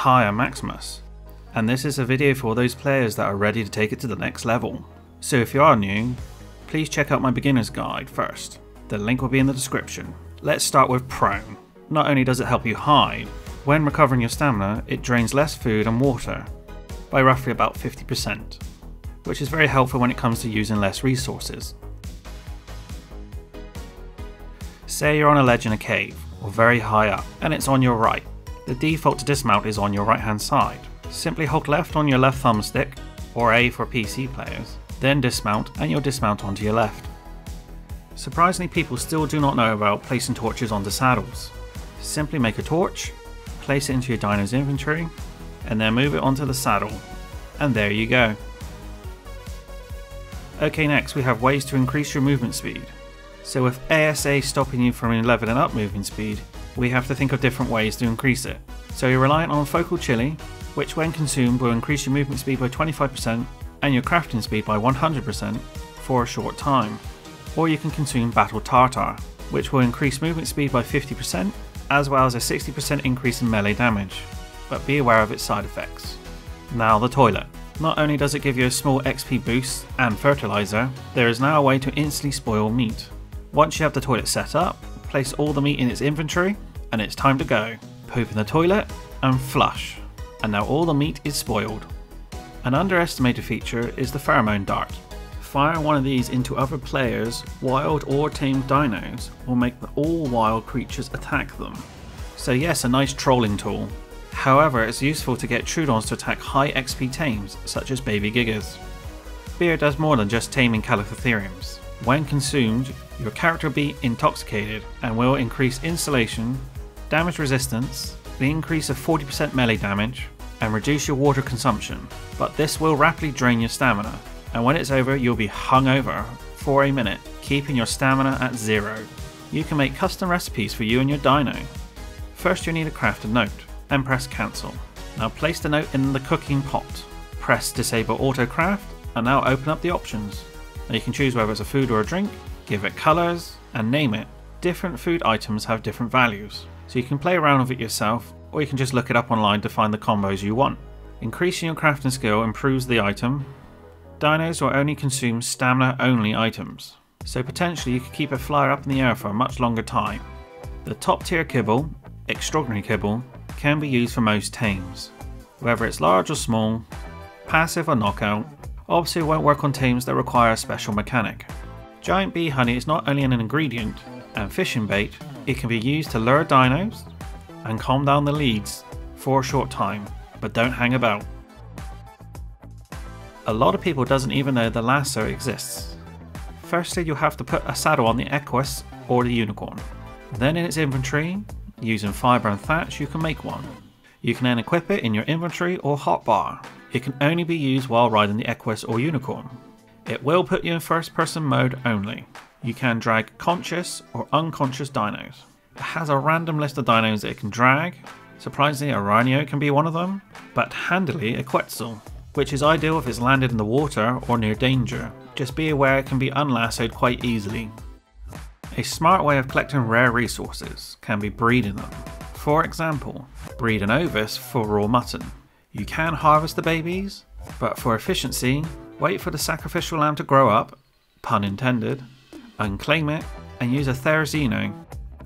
Hi, I'm Maximus, and this is a video for those players that are ready to take it to the next level. So if you are new, please check out my beginner's guide first. The link will be in the description. Let's start with prone. Not only does it help you hide, when recovering your stamina, it drains less food and water by roughly about 50%, which is very helpful when it comes to using less resources. Say you're on a ledge in a cave, or very high up, and it's on your right. The default to dismount is on your right hand side. Simply hold left on your left thumbstick, or A for PC players, then dismount and you'll dismount onto your left. Surprisingly, people still do not know about placing torches onto saddles. Simply make a torch, place it into your dino's inventory, and then move it onto the saddle, and there you go. Okay, next we have ways to increase your movement speed. So with ASA stopping you from leveling up movement speed, we have to think of different ways to increase it. So you're reliant on Focal Chili, which when consumed will increase your movement speed by 25% and your crafting speed by 100% for a short time. Or you can consume Battle Tartar, which will increase movement speed by 50% as well as a 60% increase in melee damage, but be aware of its side effects. Now the toilet. Not only does it give you a small XP boost and fertilizer, there is now a way to instantly spoil meat. Once you have the toilet set up, place all the meat in its inventory, and it's time to go. Poop in the toilet and flush, and now all the meat is spoiled. An underestimated feature is the Pheromone Dart. Firing one of these into other players, wild or tamed dinos, will make all wild creatures attack them. So yes, a nice trolling tool. However, it's useful to get Trudons to attack high XP tames, such as baby gigas. Beer does more than just taming Calithotheriums. When consumed, your character will be intoxicated and will increase insulation, damage resistance, the increase of 40% melee damage, and reduce your water consumption. But this will rapidly drain your stamina, and when it's over you'll be hungover for a minute, keeping your stamina at zero. You can make custom recipes for you and your dino. First you'll need to craft a note, and press cancel. Now place the note in the cooking pot. Press disable auto craft, and now open up the options. Now you can choose whether it's a food or a drink, give it colours, and name it. Different food items have different values, so you can play around with it yourself, or you can just look it up online to find the combos you want. Increasing your crafting skill improves the item. Dinos will only consume stamina only items, so potentially you could keep a flyer up in the air for a much longer time. The top tier kibble, Extraordinary Kibble, can be used for most tames. Whether it's large or small, passive or knockout, obviously it won't work on tames that require a special mechanic. Giant Bee Honey is not only an ingredient and fishing bait, it can be used to lure dinos and calm down the leads for a short time, but don't hang about. A lot of people doesn't even know the lasso exists. Firstly, you'll have to put a saddle on the equus or the unicorn. Then in its inventory, using fibre and thatch, you can make one. You can then equip it in your inventory or hotbar. It can only be used while riding the equus or unicorn. It will put you in first person mode only. You can drag conscious or unconscious dinos. It has a random list of dinos that it can drag. Surprisingly, a Rhynio can be one of them, but handily a Quetzal, which is ideal if it's landed in the water or near danger. Just be aware it can be unlassoed quite easily. A smart way of collecting rare resources can be breeding them. For example, breed an ovis for raw mutton. You can harvest the babies, but for efficiency, wait for the sacrificial lamb to grow up, pun intended, unclaim it, and use a Therizino.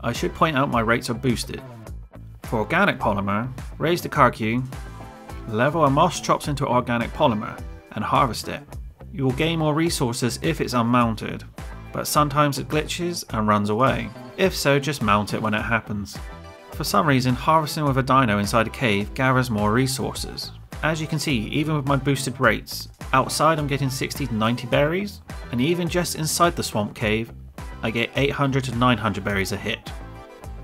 I should point out my rates are boosted. For organic polymer, raise the carqiu, level a moss chops into organic polymer, and harvest it. You will gain more resources if it's unmounted, but sometimes it glitches and runs away. If so, just mount it when it happens. For some reason, harvesting with a dino inside a cave gathers more resources. As you can see, even with my boosted rates, outside I'm getting 60 to 90 berries, and even just inside the swamp cave, I get 800 to 900 berries a hit.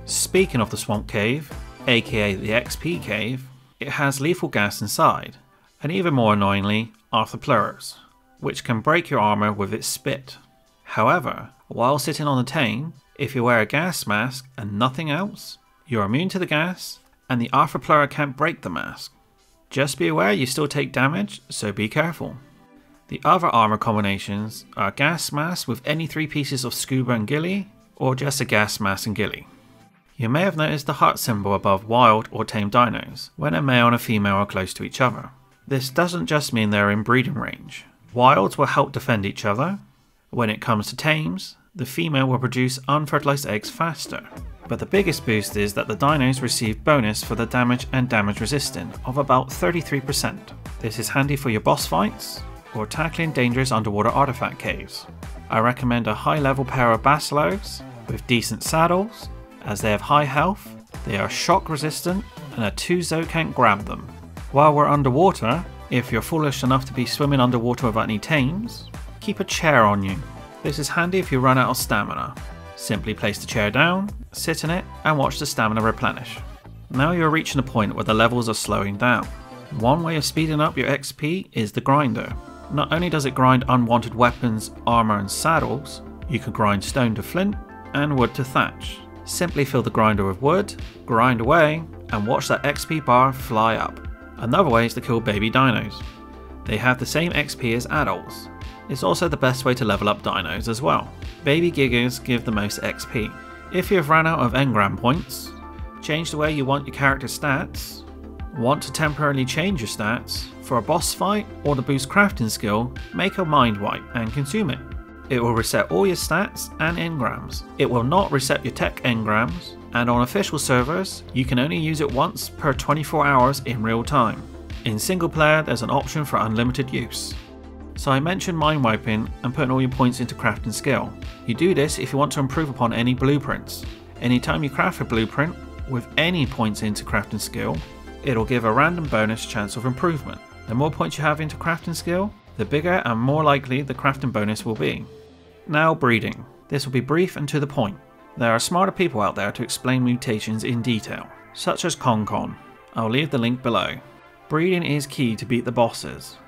Speaking of the swamp cave, aka the XP cave, it has lethal gas inside, and even more annoyingly, arthropleurs, which can break your armour with its spit. However, while sitting on the tame, if you wear a gas mask and nothing else, you're immune to the gas, and the arthropleur can't break the mask. Just be aware you still take damage, so be careful. The other armour combinations are gas mask with any three pieces of scuba and ghillie, or just a gas mask and ghillie. You may have noticed the heart symbol above wild or tame dinos, when a male and a female are close to each other. This doesn't just mean they're in breeding range. Wilds will help defend each other. When it comes to tames, the female will produce unfertilised eggs faster. But the biggest boost is that the dinos receive bonus for the damage and damage resistant of about 33%. This is handy for your boss fights, or tackling dangerous underwater artifact caves. I recommend a high level pair of basilos with decent saddles, as they have high health, they are shock resistant, and a 2-0 can't grab them. While we're underwater, if you're foolish enough to be swimming underwater without any tames, keep a chair on you. This is handy if you run out of stamina. Simply place the chair down, sit in it, and watch the stamina replenish. Now you're reaching a point where the levels are slowing down. One way of speeding up your XP is the grinder. Not only does it grind unwanted weapons, armor, and saddles, you can grind stone to flint and wood to thatch. Simply fill the grinder with wood, grind away, and watch that XP bar fly up. Another way is to kill baby dinos. They have the same XP as adults. It's also the best way to level up dinos as well. Baby gigas give the most XP. If you've run out of engram points, change the way you want your character stats. Want to temporarily change your stats for a boss fight or to boost crafting skill, make a mind wipe and consume it. It will reset all your stats and engrams. It will not reset your tech engrams, and on official servers, you can only use it once per 24 hours in real time. In single player, there's an option for unlimited use. So I mentioned mind wiping and putting all your points into craft and skill. You do this if you want to improve upon any blueprints. Anytime you craft a blueprint with any points into craft and skill, it'll give a random bonus chance of improvement. The more points you have into craft and skill, the bigger and more likely the crafting bonus will be. Now breeding. This will be brief and to the point. There are smarter people out there to explain mutations in detail, such as Concon. I'll leave the link below. Breeding is key to beat the bosses.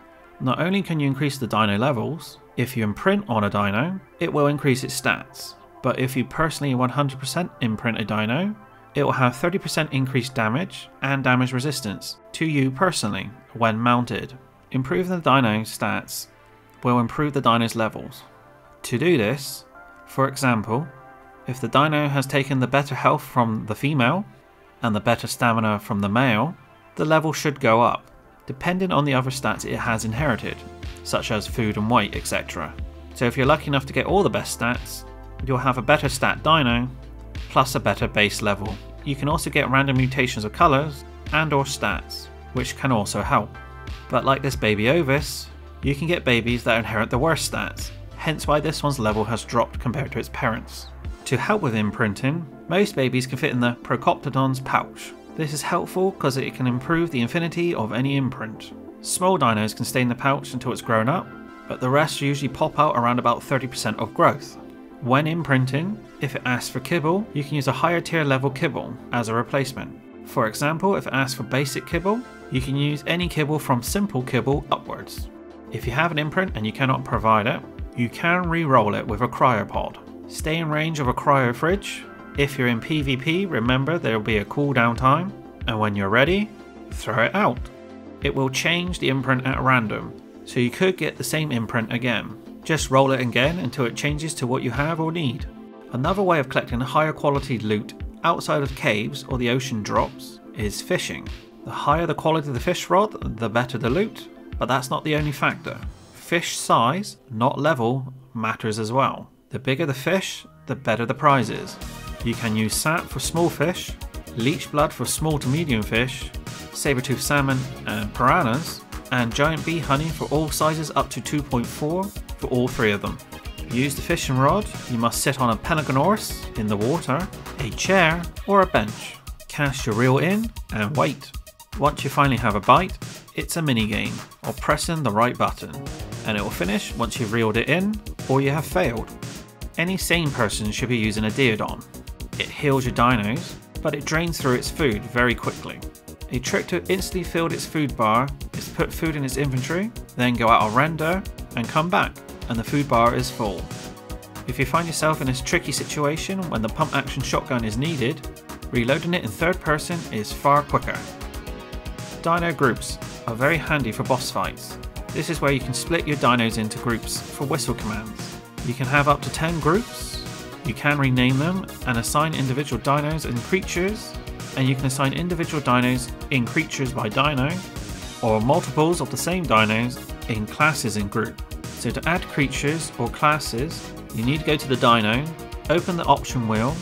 Not only can you increase the dino levels, if you imprint on a dino, it will increase its stats. But if you personally 100% imprint a dino, it will have 30% increased damage and damage resistance to you personally when mounted. Improving the dino stats will improve the dino's levels. To do this, for example, if the dino has taken the better health from the female and the better stamina from the male, the level should go up, depending on the other stats it has inherited, such as food and weight, etc. So if you're lucky enough to get all the best stats, you'll have a better stat dino, plus a better base level. You can also get random mutations of colours and or stats, which can also help. But like this baby Ovis, you can get babies that inherit the worst stats, hence why this one's level has dropped compared to its parents. To help with imprinting, most babies can fit in the Procoptodon's pouch. This is helpful because it can improve the infinity of any imprint. Small dinos can stay in the pouch until it's grown up, but the rest usually pop out around about 30% of growth. When imprinting, if it asks for kibble, you can use a higher tier level kibble as a replacement. For example, if it asks for basic kibble, you can use any kibble from simple kibble upwards. If you have an imprint and you cannot provide it, you can re-roll it with a cryopod. Stay in range of a cryo fridge. If you're in PvP, remember there will be a cooldown time, and when you're ready, throw it out. It will change the imprint at random, so you could get the same imprint again. Just roll it again until it changes to what you have or need. Another way of collecting higher quality loot outside of caves or the ocean drops is fishing. The higher the quality of the fish rod, the better the loot, but that's not the only factor. Fish size, not level, matters as well. The bigger the fish, the better the prizes. You can use sap for small fish, leech blood for small to medium fish, saber-toothed salmon and piranhas, and giant bee honey for all sizes up to 2.4 for all three of them. Use the fishing rod, you must sit on a Pelagornis in the water, a chair or a bench. Cast your reel in and wait. Once you finally have a bite, it's a minigame of pressing the right button, and it will finish once you've reeled it in or you have failed. Any sane person should be using a deodon. It heals your dinos, but it drains through its food very quickly. A trick to instantly fill its food bar is to put food in its inventory, then go out on render and come back, and the food bar is full. If you find yourself in this tricky situation when the pump action shotgun is needed, reloading it in third person is far quicker. Dino groups are very handy for boss fights. This is where you can split your dinos into groups for whistle commands. You can have up to 10 groups. You can rename them and assign individual dinos and creatures, and you can assign individual dinos in creatures by dino, or multiples of the same dinos in classes and group. So to add creatures or classes, you need to go to the dino, open the option wheel,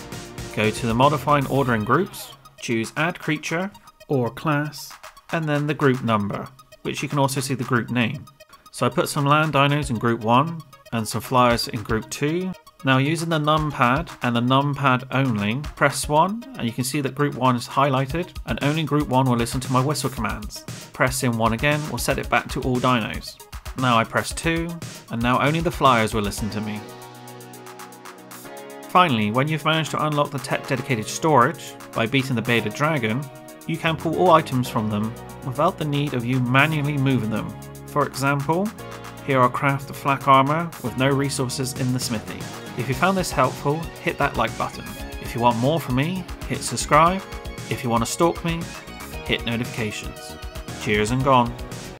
go to the modify and order in groups, choose add creature or class, and then the group number, which you can also see the group name. So I put some land dinos in group 1 and some flyers in group 2. Now using the numpad and the numpad only, press 1 and you can see that group 1 is highlighted and only group 1 will listen to my whistle commands. Pressing 1 again will set it back to all dinos. Now I press 2 and now only the flyers will listen to me. Finally, when you've managed to unlock the tech dedicated storage by beating the beta dragon, you can pull all items from them without the need of you manually moving them. For example, here I'll craft the flak armor with no resources in the smithy. If you found this helpful, hit that like button. If you want more from me, hit subscribe. If you want to stalk me, hit notifications. Cheers and gone.